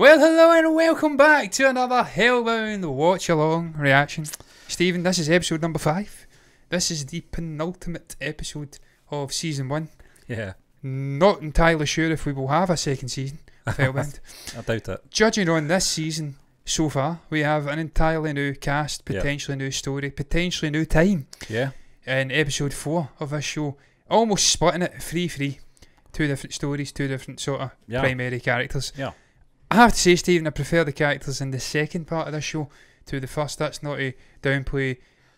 Well, hello and welcome back to another Hellbound watch along reaction. Stephen, this is episode number 5. This is the penultimate episode of season 1. Yeah. Not entirely sure if we will have a second season of Hellbound. I doubt it. Judging on this season so far, we have an entirely new cast, potentially new story, potentially new time. Yeah. And episode 4 of this show, almost splitting it 3-3. Two different stories, two different sort of primary characters. Yeah. I have to say, Stephen, I prefer the characters in the second part of this show to the first. That's not a downplay.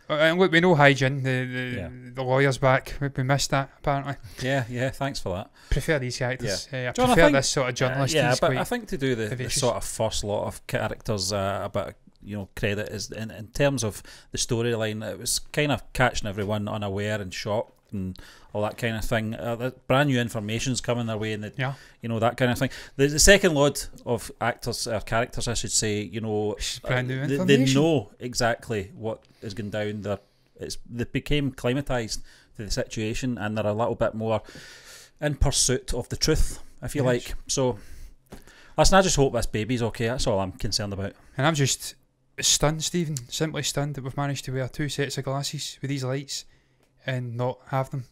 And look, we know Haijin, the lawyer's back. We missed that, apparently. Yeah, yeah, thanks for that. Prefer these characters. Yeah. I prefer this sort of journalist. Yeah, but I think to do the sort of first lot of characters a bit of, you know, credit is in terms of the storyline. It was kind of catching everyone unaware and shocked and all that kind of thing. Brand new information's coming their way, and you know, that kind of thing. The second lot of actors, characters, I should say, you know, they know exactly what is going down. They became climatised to the situation, and they're a little bit more in pursuit of the truth, if you like. So, listen, I just hope this baby's okay. That's all I'm concerned about. And I'm just stunned, Stephen, simply stunned that we've managed to wear two sets of glasses with these lights and not have them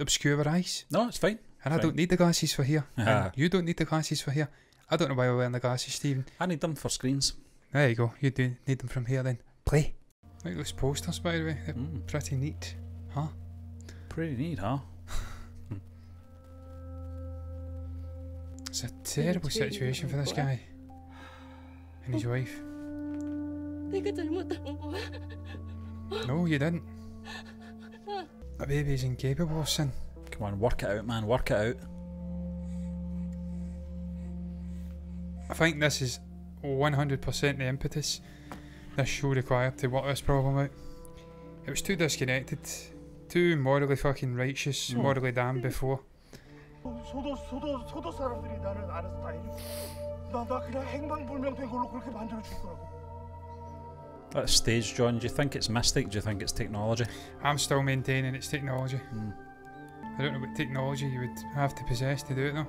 obscure our eyes. No, it's fine. And I don't need the glasses for here. And you don't need the glasses for here. I don't know why we're wearing the glasses, Stephen. I need them for screens. There you go. You do need them from here then. Play. Look at those posters, by the way. They're pretty neat. Huh? Pretty neat, huh? It's a terrible situation for this guy. And his wife. No, you didn't. That baby's incapable of sin. Come on, work it out, man, work it out. I think this is 100% the impetus this show required to work this problem out. It was too disconnected, too morally fucking righteous, morally damned before. That stage, John, do you think it's mystic? Do you think it's technology? I'm still maintaining it's technology. I don't know what technology you would have to possess to do it though.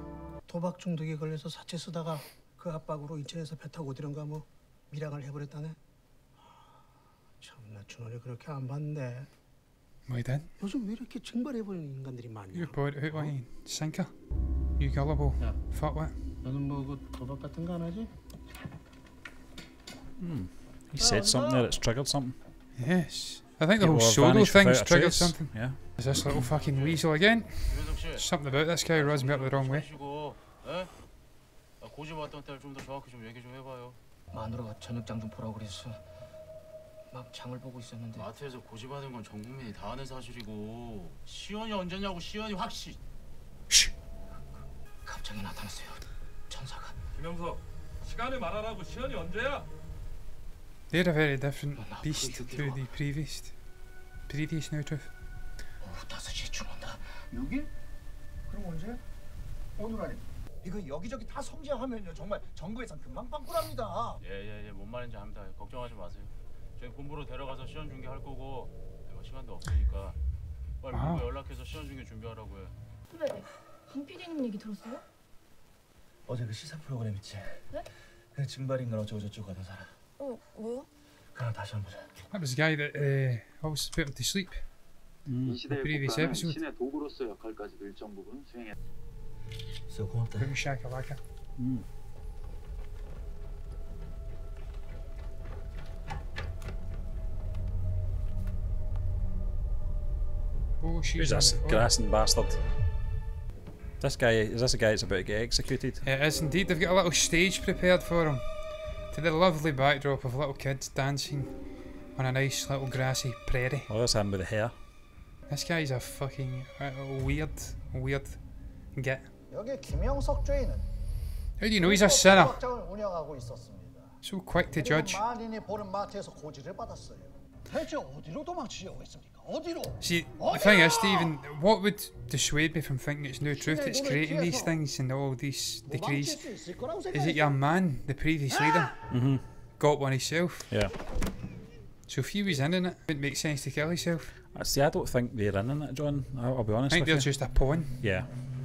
Why then? You're bored out like a sinker. You gullible. Fuck what? He said something there that's triggered something. Yes. I think the whole Sodo thing's triggered something. Yeah. Is this little fucking weasel again? Something about this guy runs me up the wrong way. Shh. They're a very different beast to the previous narrative. That was the guy that always put him to sleep in the previous episode. Boom shakalaka. Oh, who's this grassing bastard? This guy, is this a guy that's about to get executed? It is indeed. They've got a little stage prepared for him, to the lovely backdrop of little kids dancing on a nice little grassy prairie. Oh, that's him with the hair. This guy's a fucking weird git. How do you know he's a sinner? So quick to judge. See, the thing is, Stephen, what would dissuade me from thinking it's no truth that's creating these things and all these decrees is that your man, the previous leader, got one himself. Yeah. So if he was in it wouldn't make sense to kill himself. See, I don't think they're in it, John. I'll be honest with you. I think they're just a pawn. Yeah.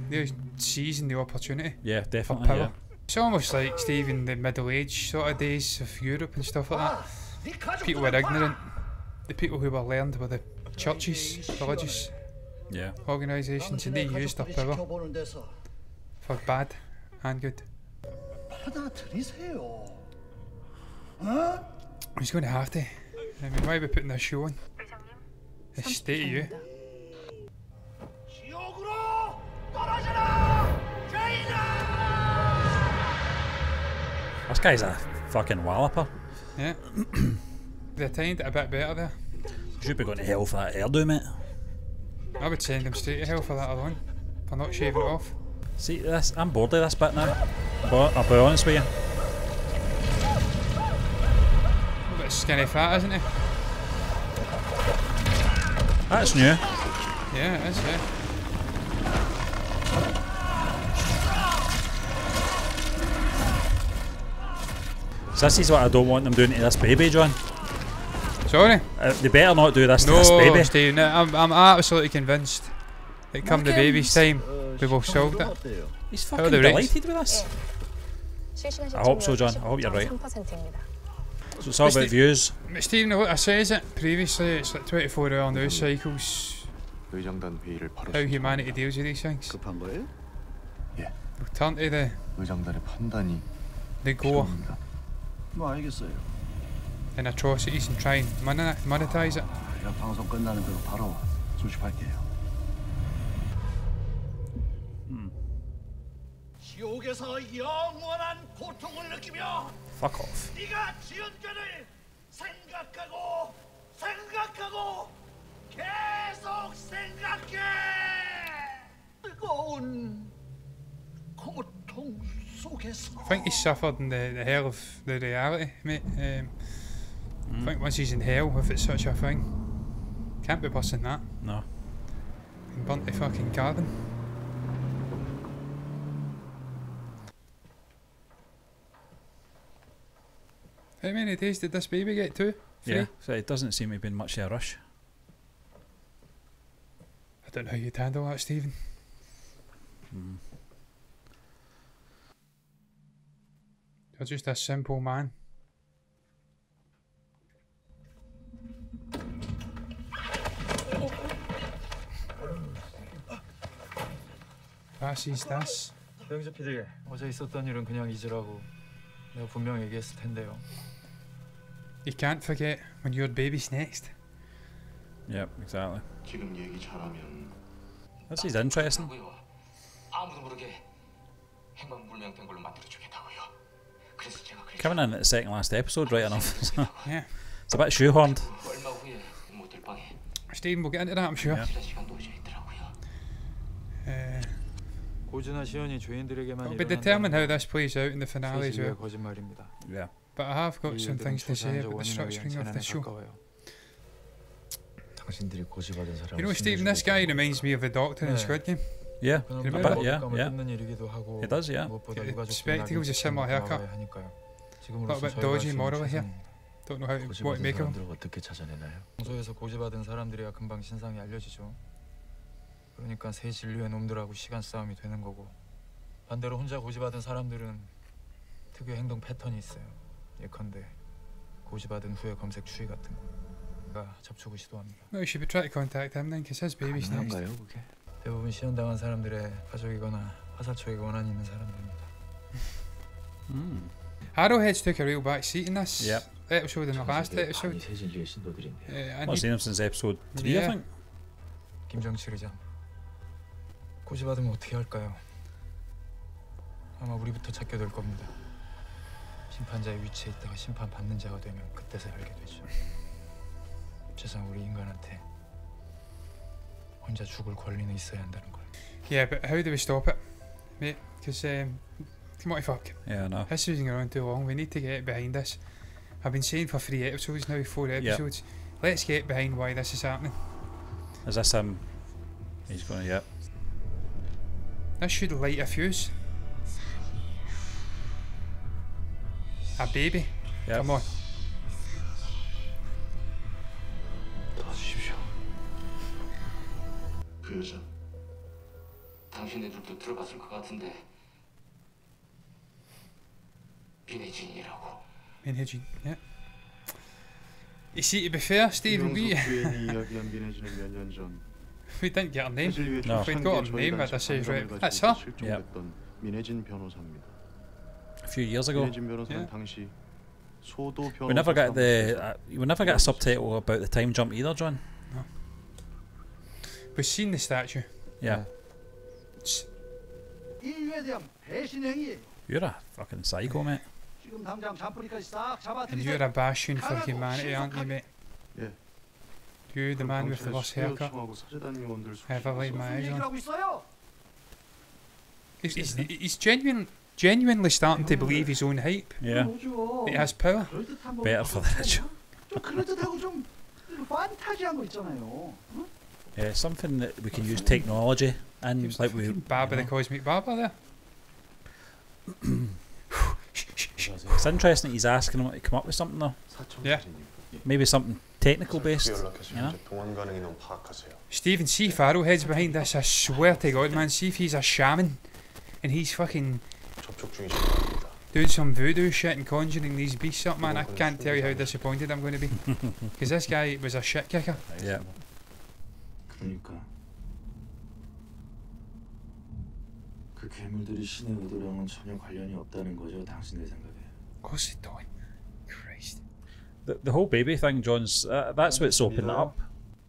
They're seizing the opportunity. Yeah, definitely. Of power. Yeah. It's almost like Steve the Middle Age sort of days of Europe and stuff like that. People were ignorant. The people who were learned were the churches, religious organisations, and they used their power for bad and good. He's going to have to. I mean, why are we putting this show on? It's state of you. This guy's a fucking walloper. Yeah. They timed it a bit better there. Should be going to hell for that hairdo, mate. I would send him straight to hell for that alone. For not shaving it off. See, this, I'm bored of this bit now. But I'll be honest with you. A bit skinny fat, isn't he? That's new. Yeah, it is, yeah. So this is what I don't want them doing to this baby, John. Sorry? They better not do this to this baby. No, Steve, no, I'm absolutely convinced that come the baby's time, we will solve it. He's fucking delighted with us. I hope so, John. I hope you're right. So it's all about views. Steve, look, I says it previously, it's like 24-hour news cycles. How humanity deals with these things. We'll turn to the gore and atrocities and try and monetize it. Fuck off. I think he suffered in the hell of the reality, mate. I think once he's in hell, if it's such a thing, can't be busting that. No. And burnt the fucking garden. How many days did this baby get to? Three? Yeah, so it doesn't seem to have been much of a rush. I don't know how you'd handle that, Stephen. You're just a simple man. What is this? 영재 PD, 어제 있었던 일은 그냥 잊으라고 내가 분명 얘기했을 텐데요. You can't forget when your baby's next. Yep, exactly. 지금 얘기 잘하면. This is interesting. 아무도 모르게 행방불명 된 걸로 만들어 주겠다고요. 그래서 제가 그랬죠. Coming in at the second last episode, right enough. Yeah. It's a bit shoehorned. Stephen, we'll get into that, I'm sure. I'll be determined how this plays out in the finale as well. Yeah. But I have got some things to say about the structuring of the show. You know, Stephen, this guy reminds me of the Doctor in Squid Game. Yeah, a bit, yeah. It does, yeah. The spectacles are similar haircut. A little bit dodgy morally here. Don't know what to make of them. 그러니까 세 진리의 놈들하고 시간 싸움이 되는 거고 반대로 혼자 고집받은 사람들은 특유의 행동 패턴이 있어요. 예컨대 고집받은 후에 검색 추이 같은 거가 접촉을 시도합니다. No, you should be trying to contact him then, because his baby's next. 대부분 시연당한 사람들의 가족이거나 화살촉에 원한이 있는 사람들입니다. Arrowheads took a real back seat in this episode and the last episode. I've seen him since episode 3, I think. 김정치 의장. 고집받으면 어떻게 할까요? 아마 우리부터 찾게 될 겁니다. 심판자의 위치에 있다가 심판 받는 자가 되면 그때서 알게 되죠. 세상 우리 인간한테 혼자 죽을 권리는 있어야 한다는 걸. Yeah, but how do we stop it, mate? Because come on, fuck. Yeah, no. This isn't going on too long. We need to get behind this. I've been saying for 3 episodes now, 4 episodes. Yep. Let's get behind why this is happening. Is this him? He's going to get. This should light a fuse. A baby? Yep. Come on. 민혜진. 예. 이씨 베페어 스티브 루비. 일단 gerne. 그리고 네임과 다시 해서. 민혜진 변호사입니다. Few years ago. Yeah. We never got the we never got a subtitle about the time jump either, John. No. We've seen the statue. Yeah. You're a fucking psycho, mate. And you're a bastion for humanity, aren't you, mate? Yeah. You, the man with the worst haircut I ever laid my eyes on. He's genuinely starting to believe his own hype. Yeah. It has power. Better for the rich. Yeah, something that we can use technology and like we Barber the Cosmic Barber there. It's interesting that he's asking him to come up with something though. Yeah. Maybe something technical based, you know? Stephen, see Farrell heads behind this, I swear to God, man, see if he's a shaman and he's fucking doing some voodoo shit and conjuring these beasts up, man. I can't tell you how disappointed I'm going to be. Because this guy was a shit kicker. Yeah. What's it doing? Christ. The whole baby thing, John's. That's what's opened up.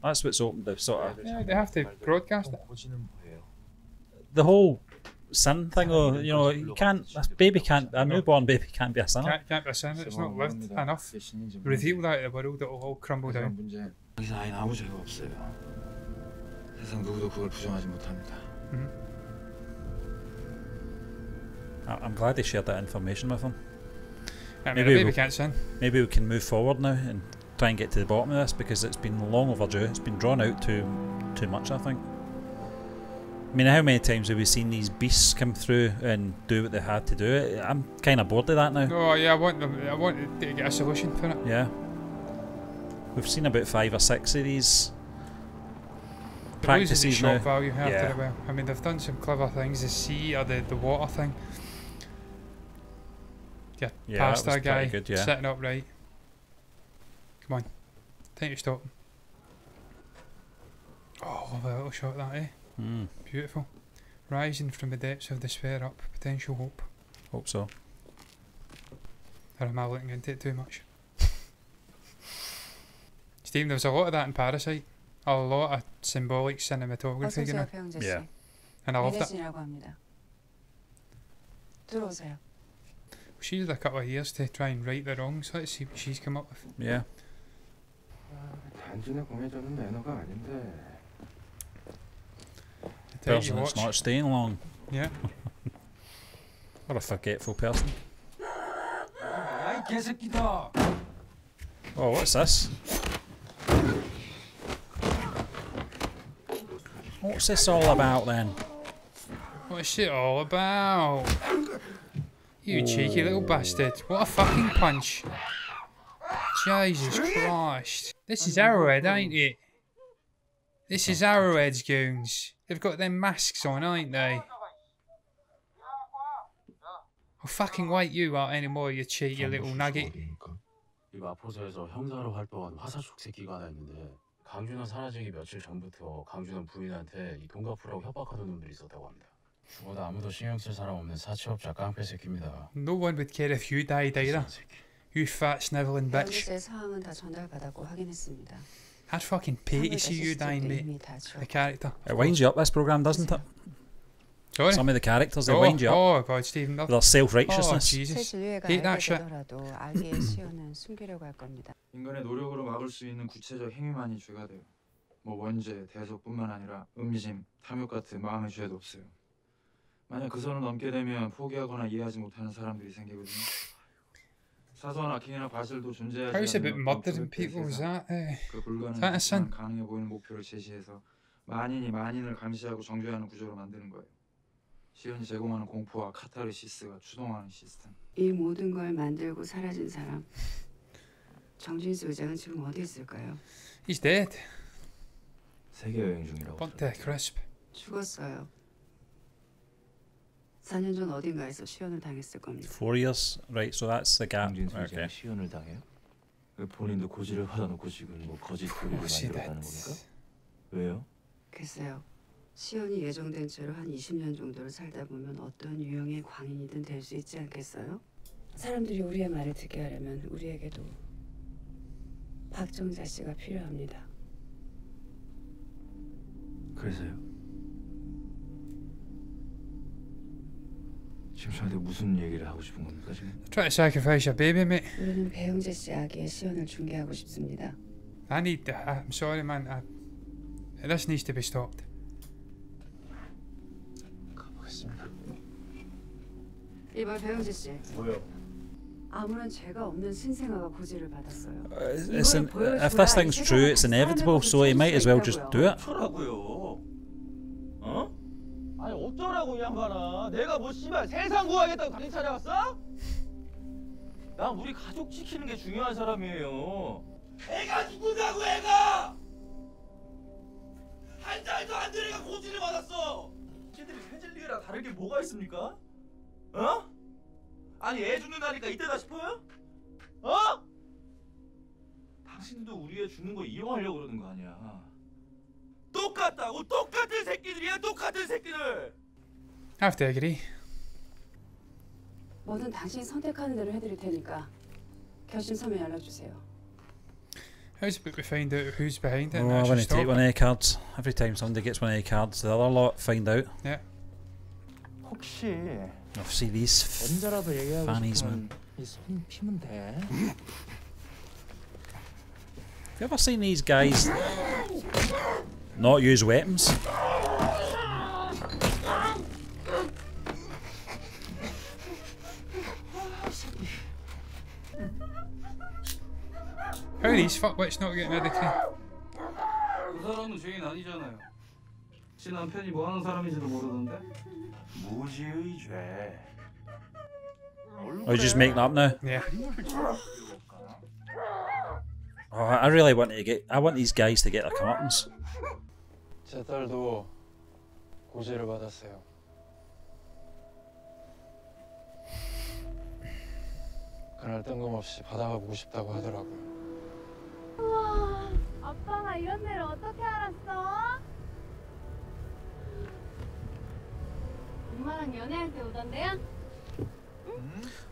That's what's opened the sort of. Yeah, they have to broadcast it. The whole sin thing, though. You know, you can't. A newborn baby can't be a sinner. Can't be a sinner. It's not lived enough. Reveal that to the world, it'll all crumble down. I'm glad they shared that information with him. I mean, maybe we can move forward now and try and get to the bottom of this, because it's been long overdue. It's been drawn out too much, I think. I mean, how many times have we seen these beasts come through and do what they had to do? I'm kind of bored of that now. Oh yeah, I want to get a solution for it. Yeah. We've seen about 5 or 6 of these practices now. Value after a while. I mean, they've done some clever things. The sea or the water thing. Yeah, past that guy good, yeah. Sitting upright. Come on, time to stop him. Oh, what a little shot that, eh? Mm. Beautiful. Rising from the depths of despair up potential hope. Hope so. Or am I looking into it too much? Steve, there was a lot of that in Parasite. A lot of symbolic cinematography, you know? Yeah. And I loved it. She's had a couple of years to try and right the wrongs, so let's see what she's come up with. Yeah. The person that's not staying long. Yeah. What a forgetful person. Oh, what's this? What's this all about then? What's it all about? You cheeky little bastard. What a fucking punch. Jesus Christ. This is Arrowhead, ain't it? This is Arrowhead's goons. They've got their masks on, ain't they? I'll fucking wait you out anymore, you cheeky little nugget. No one would care if you died either. You fat snivelling bitch. I'd fucking pay to see you dying, mate. The character. It winds you up, this programme, doesn't it? Sorry? Some of the characters, they wind you up. Oh God, Stephen. Their self-righteousness. Oh, Jesus. Hate that shit. How's about murdering people? Is that a sin? He's dead. Burnt to a crisp. 4 years, right? So that's the gap. Okay. 글쎄요. 시연이 예정된 채로 한 20년 정도를 살다 보면 어떤 유형의 광인이든 될 수 있지 않겠어요? 사람들이 우리의 말을 듣게 하려면 우리에게도 박정자 씨가 필요합니다. 그래서요? 지금 저한테 무슨 얘기를 하고 싶은 겁니까 지금? Try to sacrifice your baby, mate. 우리는 배용재 씨 아기의 시연을 중개하고 싶습니다. I need that. I'm sorry, man. That's needs to be stopped. 가보겠습니다. 이봐 배용재 씨. 뭐요? If this thing's true, it's inevitable, so he might as well just do it. 어쩌라고 이 양반아? 내가 뭐 씨발 세상 구하겠다고 당신 찾아왔어? 난 우리 가족 지키는 게 중요한 사람이에요. 애가 죽는다고 애가! 한 달도 안 된 애가 고지를 받았어. 걔들이 해질리랑 다른 게 뭐가 있습니까? 어? 아니 애 죽는다니까 이때다 싶어요? 어? 당신도 우리 애 죽는 거 이용하려고 그러는 거 아니야. 똑같다고 똑같은 새끼들이야 똑같은 새끼들. 아프대기리. 뭐든 당신이 선택하는 대로 해드릴 테니까 결심 서면 알려주세요. How's it we find out who's behind it? Oh, I want to take one of the cards. Every time somebody gets one of the cards, the other lot find out. Yeah. 혹시. I've seen these fannies, man. Have you ever seen these guys not use weapons? How are these fuckwits not getting out of the tree? 지 남편이 뭐 하는 사람인지도 모르던데. 무지의 죄. I just make that up now. Yeah. Oh, I really want to get. I want these guys to get their comeuppance. 제 딸도 고지를 받았어요. 그날 뜬금없이 바다가 보고 싶다고 하더라고요. 우와, 아빠가 이런 데를 어떻게 알았어?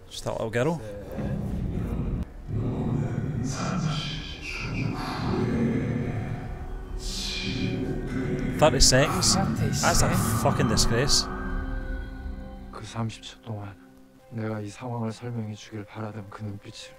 Just that little girl. $30 seconds. That's a fucking disgrace. 그 30초 동안 내가 이 상황을 설명해 주길 바라던 그 눈빛을.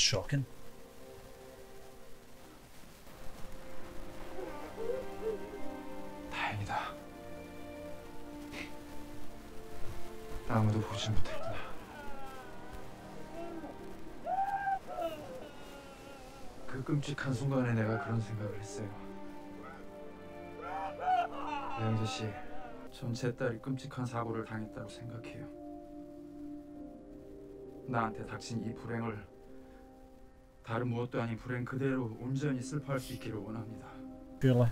Shocking. 다행이다. 아무도 보지 못했다. 그 끔찍한 순간에 내가 그런 생각을 했어요. 배영재 씨, 전 제 딸이 끔찍한 사고를 당했다고 생각해요. 나한테 닥친 이 불행을 다른 무엇도 아닌 불행 그대로 온전히 슬퍼할 수 있기를 원합니다. Purely.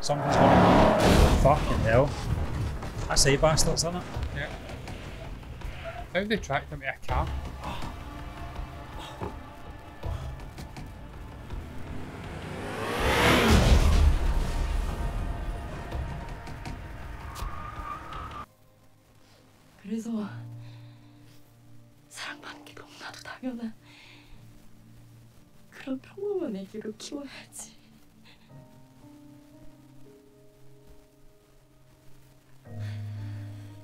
Something's wrong. Fucking hell. That's eight bastards, isn't it? Yeah. How did they track them to a car? 그래서 사랑받는 게 너무나도 당연한. 그런 평범한 애기로 키워야지.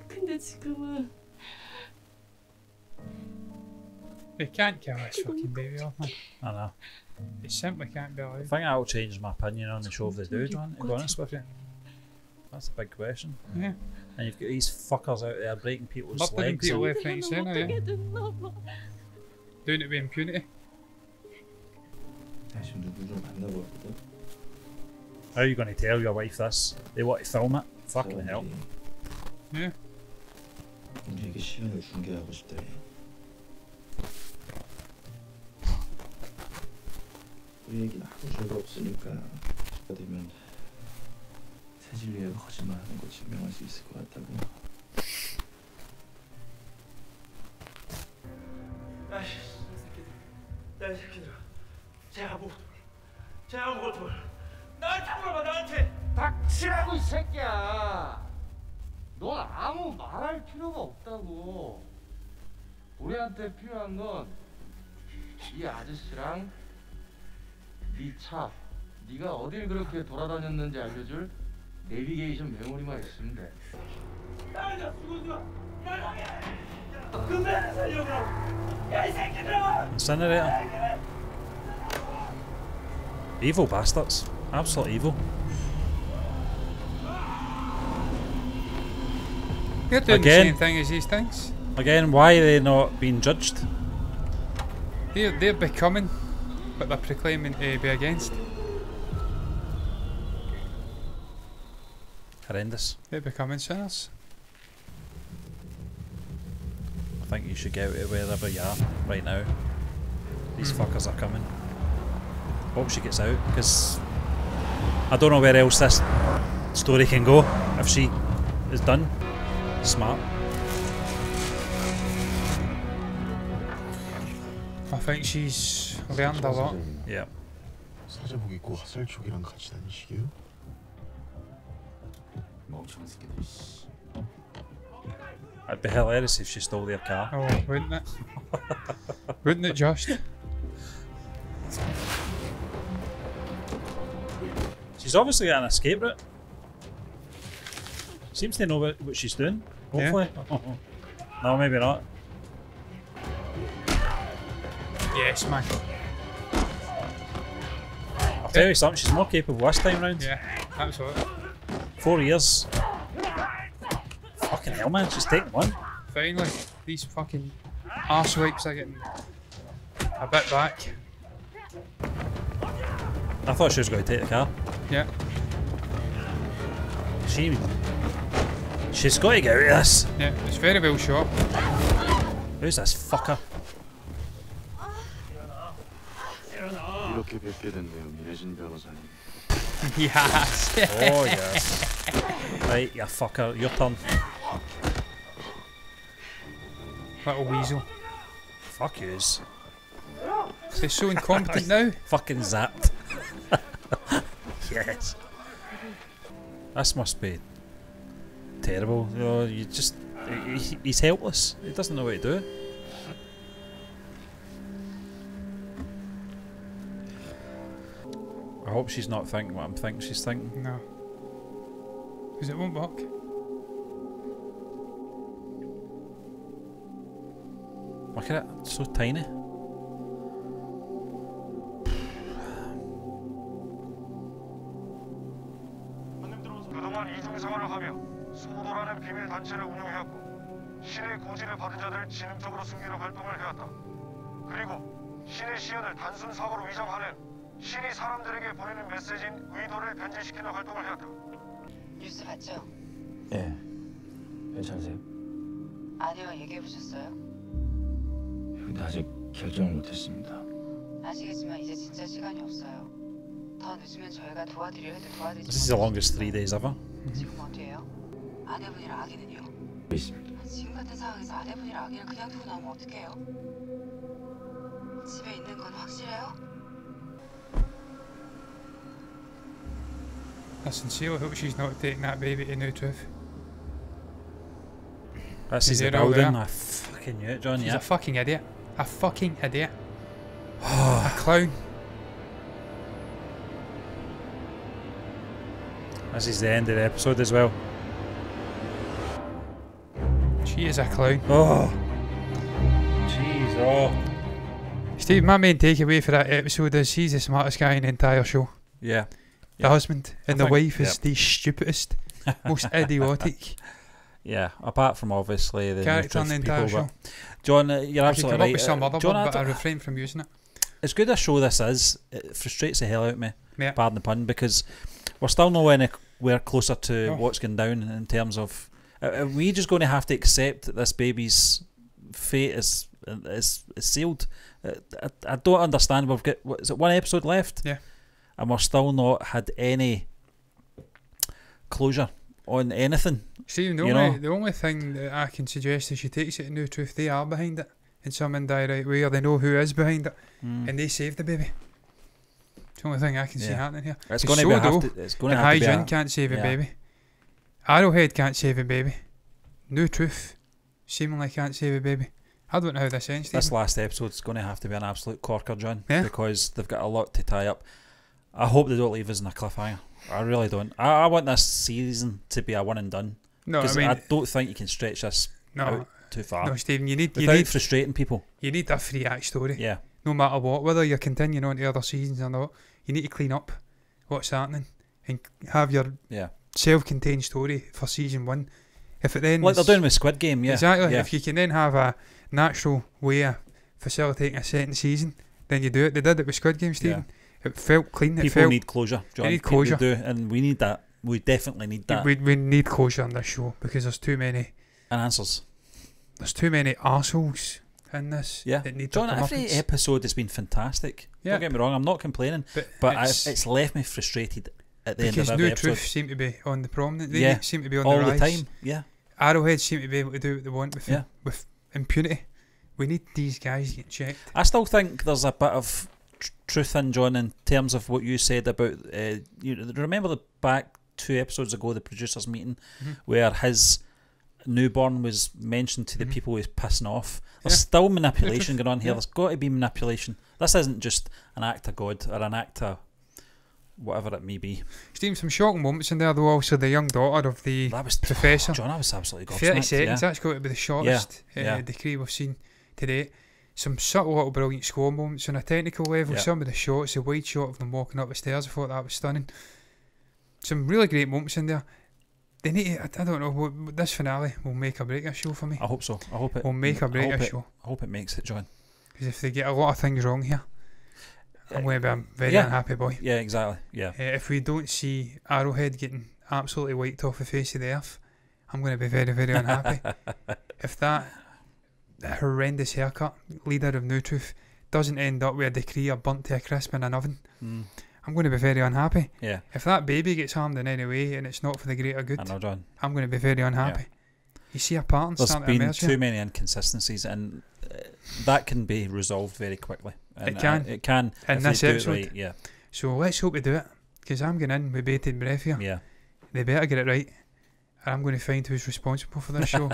근데 지금은 they can't kill this fucking baby off, man. I know. They simply can't be allowed. I think that'll change my opinion on the show if they do, man. To be honest with you, that's a big question. Yeah. And you've got these fuckers out there breaking people's legs. People left, right, and centre, yeah. Doing it with impunity. 대신 누구 좀 만나볼 거든. How are you going to tell your wife this? They want to film it? Fucking hell. Yeah. 우리에게 시간을 중계하고 싶다니. 우리에게 아무 죄가 없으니까 기회가 되면 세질리에 거짓말하는 거 증명할 수 있을 것 같다고. 아이씨, 이 새끼들아. 쟤 아무것도 몰라. 나한테 물어봐, 나한테. 닥치라고 이 새끼야. 넌 아무 말할 필요가 없다고. 우리한테 필요한 건 이 아저씨랑 네 차, 네가 어딜 그렇게 돌아다녔는지 알려줄 내비게이션 메모리만 있으면 돼. 나한테 죽어줘. 날 하게. 금방 살려줘. 야 이 새끼들아. Incinerator. Evil bastards. Absolute evil. You're doing again, the same thing as these things. Again, why are they not being judged? They're becoming what they're proclaiming to be against. Horrendous. They're becoming sinners. I think you should get out of wherever you are right now. These fuckers are coming. Hope she gets out, because I don't know where else this story can go if she is done. Smart. I think she's learned a lot. Yeah. 사제복 입고 화살촉이랑 같이 다니시게요? It'd be hilarious if she stole their car. Oh, wouldn't it? Wouldn't it just? She's obviously got an escape route. Seems to know what she's doing, hopefully. Yeah. Oh, no, maybe not. Yes, man. I'll tell you something, she's more capable this time round. Yeah, absolutely. 4 years. Fucking hell, man, she's taking one. Finally, these fucking arse wipes are getting a bit back. I thought she was going to take the car. Yeah. She's got to get out of this. Yeah, it's very well shot. Who's this fucker? Yes. Oh yes. Right, you fucker, your turn. Little weasel. Fuck yous. They're so incompetent now. Fucking zapped. Yes. This must be terrible. You know, you just—he's helpless. He doesn't know what to do. I hope she's not thinking what I'm thinking she's thinking. No. Because it won't work. Look at it. It's so tiny. 뉴스 봤죠? 예. 괜찮으세요? 아니요, 얘기해 보셨어요? 근데 아직 결정을 못했습니다. 아시겠지만 이제 진짜 시간이 없어요. 더 늦으면 저희가 도와드려 해도 도와드리지. This is the longest 3 days ever. 지금 어디예요? 아내분이랑 아기는요? 있습니다. 지금 같은 상황에서 아내분이랑 아기를 그냥 두고 나오면 어떡해요? 집에 있는 건 확실해요? I sincerely hope she's not taking that baby to new tooth. This is the building. I fucking knew it, John. She's a fucking idiot. A fucking idiot. A clown. This is the end of the episode as well. She is a clown. Oh. Jeez, oh. Steve, my main takeaway for that episode is she's the smartest guy in the entire show. Yeah. The husband and the wife is the stupidest, most idiotic. Yeah, apart from obviously the character and the entire show. John, you're absolutely right. I could come up with some other one, but I refrain from using it. as good a show this is, it frustrates the hell out of me, yeah. Pardon the pun, because we're still nowhere closer to what's going down in terms of... Are we just going to have to accept that this baby's fate is sealed? I don't understand. We've got, what, is it one episode left? Yeah. And we're still not had any closure on anything. See, the only thing that I can suggest is she takes it in the truth. They are behind it in some indirect way, or they know who is behind it, and they save the baby. It's the only thing I can see happening here. It's going to be Hai Jin can't save a baby. Arrowhead can't save a baby. No truth seemingly can't save a baby. I don't know how this ends. This last episode's going to have to be an absolute corker, John, because they've got a lot to tie up. I hope they don't leave us in a cliffhanger. I really don't. I want this season to be a one and done. No, I mean, I don't think you can stretch this out too far. No, Stephen, you need frustrating people. You need a 3-act story. Yeah. No matter what, whether you're continuing on to other seasons or not, you need to clean up what's happening and have your self-contained story for season one. If it then, like they're doing with Squid Game, exactly. Yeah. If you can then have a natural way of facilitating a second season, then you do it. They did it with Squid Game, Stephen. Yeah. It felt clean. People need closure, John. They need closure. They do, and we need that. We definitely need that. We need closure on this show because there's too many... And answers. There's too many arseholes in this. Yeah. That need John, every episode has been fantastic. Yeah. Don't get me wrong, I'm not complaining. But it's left me frustrated at the end of every episode. Because truth seem to be on the prominent. They seem to be on the rise. All the time, yeah. Arrowhead seem to be able to do what they want with impunity. We need these guys getting checked. I still think there's a bit of... truth in, John, in terms of what you said about remember back 2 episodes ago, the producers meeting, where his newborn was mentioned to the people he's pissing off. There's still manipulation going on here. There's got to be manipulation. This isn't just an act of God or an act of whatever it may be. Steve, some shocking moments in there though. Also the young daughter of the professor, John, I was absolutely gobsmacked. 30 seconds, that's got to be the shortest decree we've seen today. Some subtle little brilliant score moments on a technical level. Yep. Some of the shots, the wide shot of them walking up the stairs, I thought that was stunning. Some really great moments in there. They need to, I don't know, this finale will make or break a show for me. I hope so. I hope it will make or break a show. I hope it makes it, John. Because if they get a lot of things wrong here, I'm going to be a very unhappy boy. Yeah, exactly. Yeah. If we don't see Arrowhead getting absolutely wiped off the face of the earth, I'm going to be very, very unhappy. If that... the horrendous haircut, leader of No Truth, doesn't end up with a decree or burnt to a crisp in an oven, I'm going to be very unhappy. Yeah. If that baby gets harmed in any way and it's not for the greater good, I'm going to be very unhappy. Yeah. You see a pattern starting to emerge. There's been too many inconsistencies, and that can be resolved very quickly. And it can. It can. In this episode. Right, yeah. So let's hope we do it, because I'm going in with bated breath here. Yeah. They better get it right, or I'm going to find who's responsible for this show.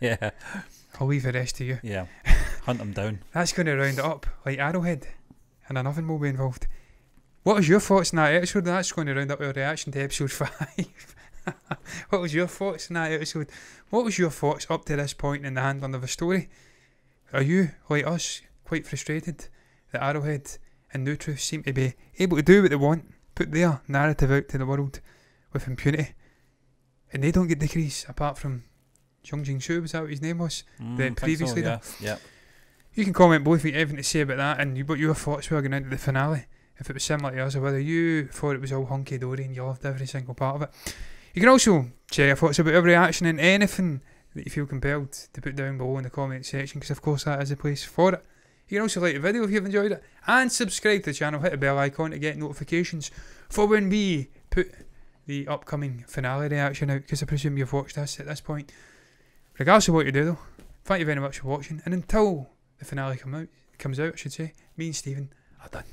Yeah. I'll leave the rest to you. Yeah, hunt them down. That's going to round it up, like Arrowhead, and an oven will be involved. What was your thoughts on that episode? That's going to round up your reaction to episode 5. What was your thoughts on that episode? What was your thoughts up to this point in the handling of a story? Are you, like us, quite frustrated that Arrowhead and No Truth seem to be able to do what they want, put their narrative out to the world with impunity, and they don't get decrees apart from... Chung Jin Su, was that what his name was? The previous leader. Yeah. You can comment both if you have anything to say about that and what your thoughts were going into the finale, if it was similar to us, or whether you thought it was all hunky-dory and you loved every single part of it. You can also share your thoughts about every action and anything that you feel compelled to put down below in the comment section, because of course that is the place for it. You can also like the video if you've enjoyed it, and subscribe to the channel, hit the bell icon to get notifications for when we put the upcoming finale reaction out, because I presume you've watched this at this point. Regardless of what you do though, thank you very much for watching, and until the finale comes out, me and Stephen are done.